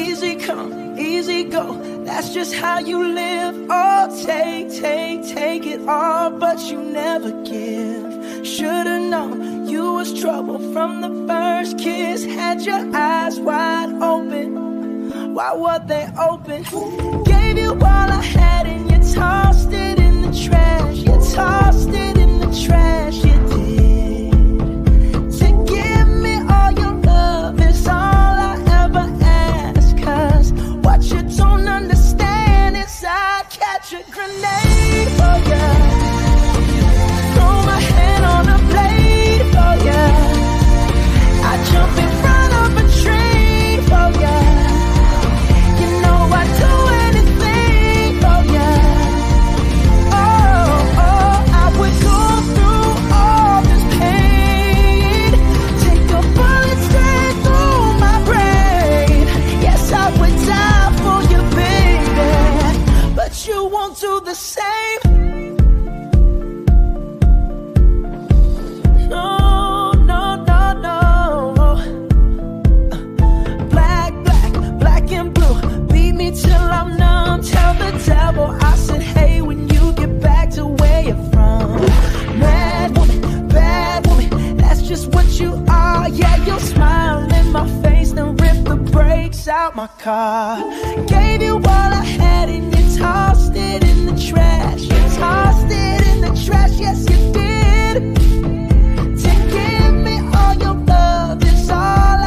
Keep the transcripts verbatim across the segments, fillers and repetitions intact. Easy come, easy go. That's just how you live. Oh, take, take, take it all, but you never give. Should've known you was trouble from the first kiss. Had your eyes wide open, why were they open? Gave you all I had and you tossed it in the trash. You tossed it in the trash, you did. To give me all your love is all I ever ask. Cause what you don't understand is I'd catch a grenade for ya, throw my hand on a blade for ya, I'd jump in front of a train for ya. You know I'd do it. You won't do the same. No, no, no, no. Black, black, black and blue. Beat me till I'm numb. Tell the devil I said, hey, when you get back to where you're from. Mad woman, bad woman, that's just what you are. Yeah, you'll smile in my face, then rip the brakes out my car. Gave you all I had and you tossed it in the trash. You tossed it in the trash, yes you did. To give me all your love is all I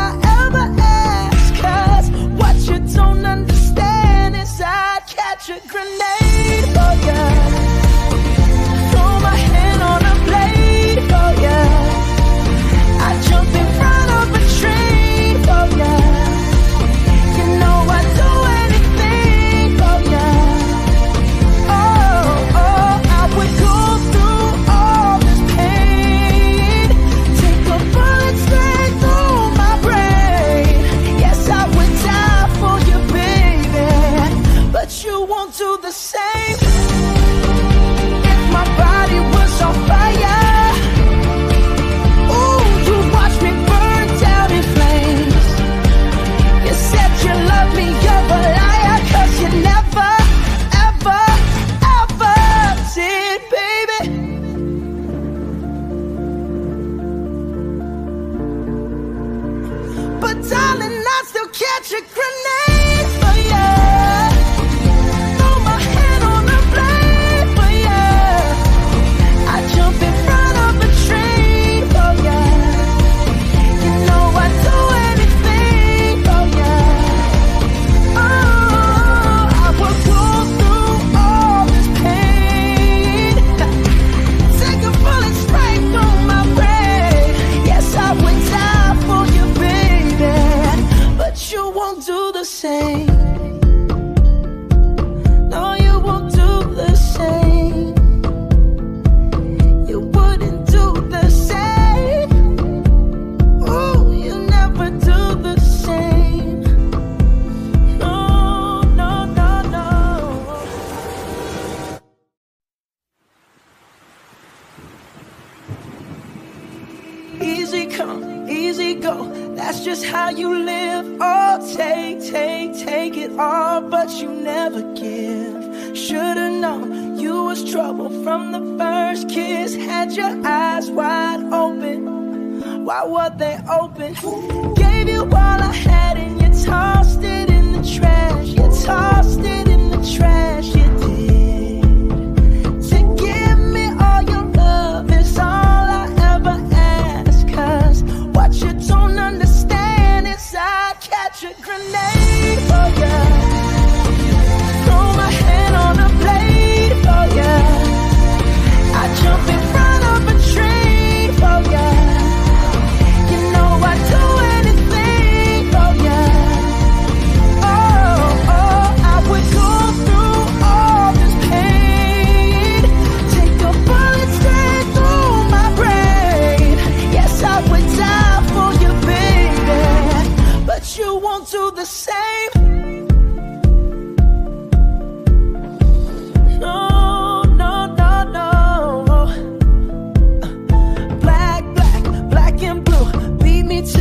ever ask. Cause what you don't understand is I'd catch a grenade for ya, throw my hand on a blade for ya, I'd jump in front of a train for ya. You know I'd do anything for ya. You won't do the same. If my body was on fire, ooh, you'd watch me burn down in flames. You said you love me, you're a liar, cause you never, ever, ever did, baby. But darling, I'd still catch a grenade for you. Till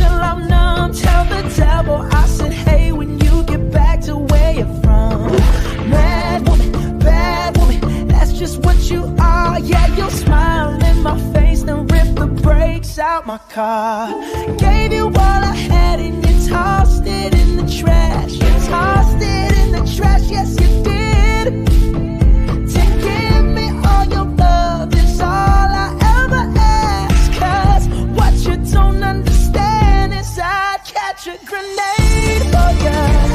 I'm numb, tell the devil I said, hey, when you get back kicks out my car. Gave you all I had and you tossed it in the trash. You tossed it in the trash, yes you did. To give me all your love is all I ever ask. Cause what you don't understand is I'd catch a grenade for ya.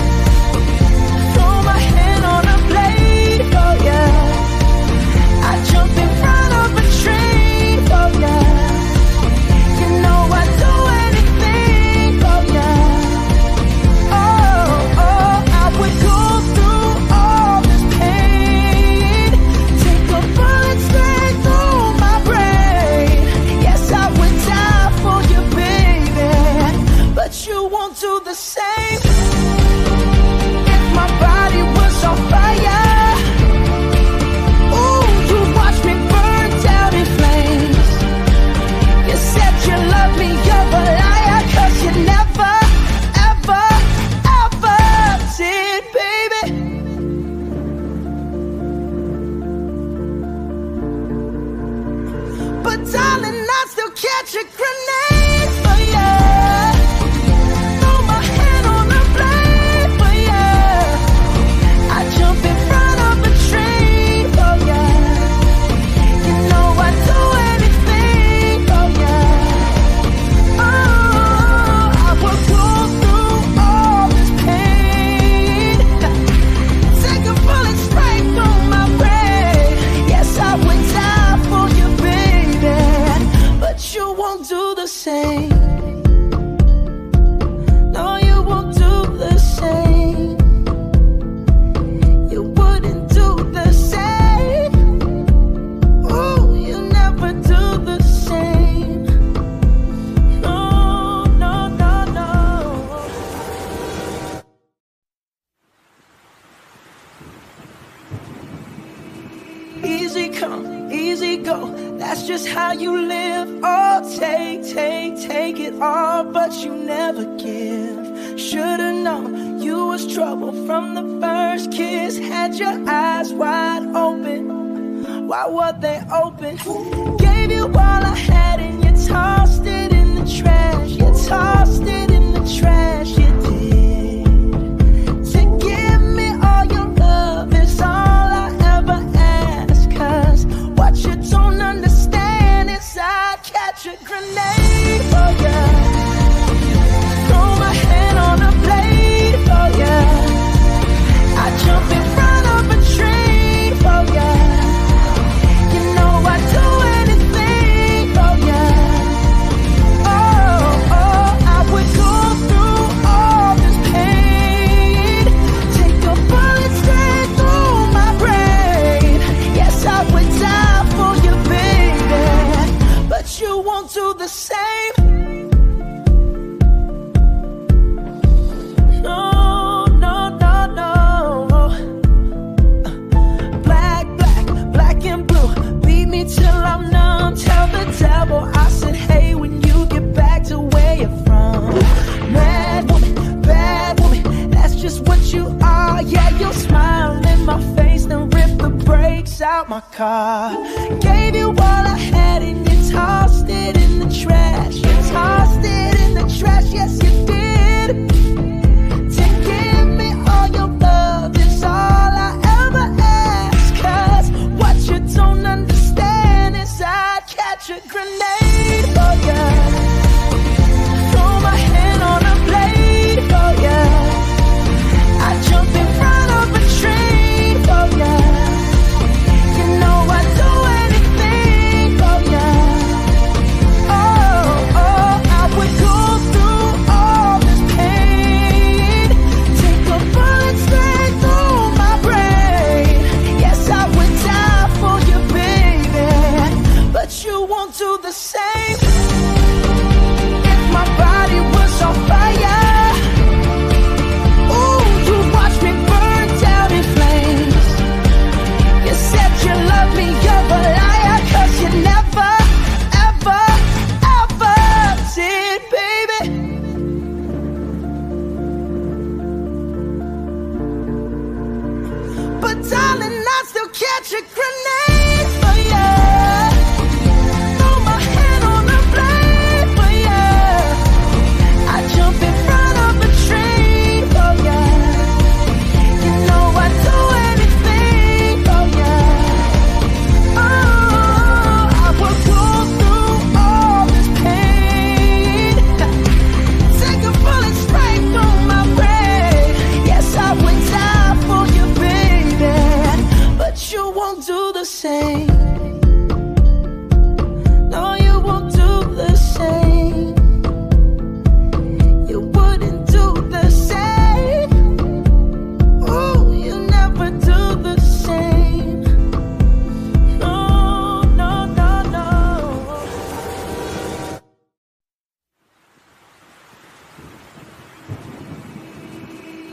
Grenade for you. Throw my hand on the blade.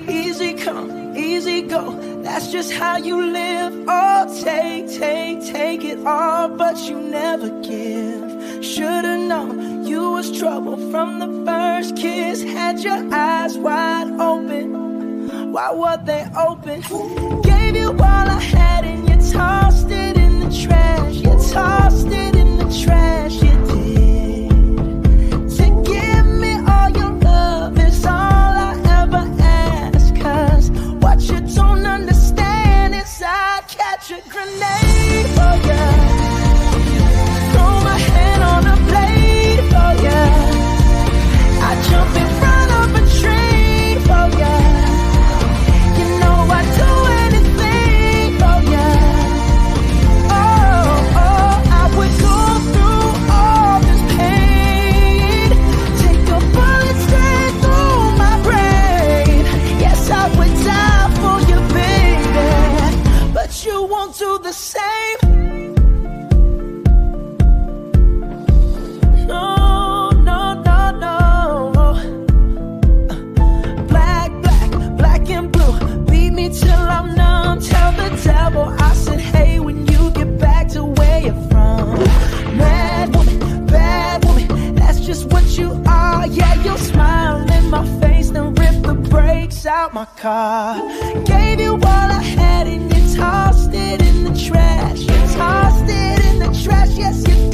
Easy come, easy go. That's just how you live. Oh, take, take, take it all, but you never give. Should've known you was trouble from the first kiss. Had your eyes wide open, why were they open? Gave you all I had and you tossed it in the trash. You tossed it in the trash, you did. To give me all your love is all I ever ask. Cause what you don't understand, I'd catch a grenade for ya, throw my hand on a blade for ya, I'd jump in front of a train for ya, you know I'd do anything for ya, oh, oh, I would go through all this pain, take a bullet straight through my brain, yes I would die for you baby, you won't do the same. No, no, no, no. Black, black, black and blue. Beat me till I'm numb. Tell the devil I said, hey, when you get back to where you're from. Mad woman, bad woman, that's just what you are. Yeah, you'll smile in my face, then rip the brakes out my car. Gave you all I had in your, tossed it in the trash, tossed it in the trash, yes you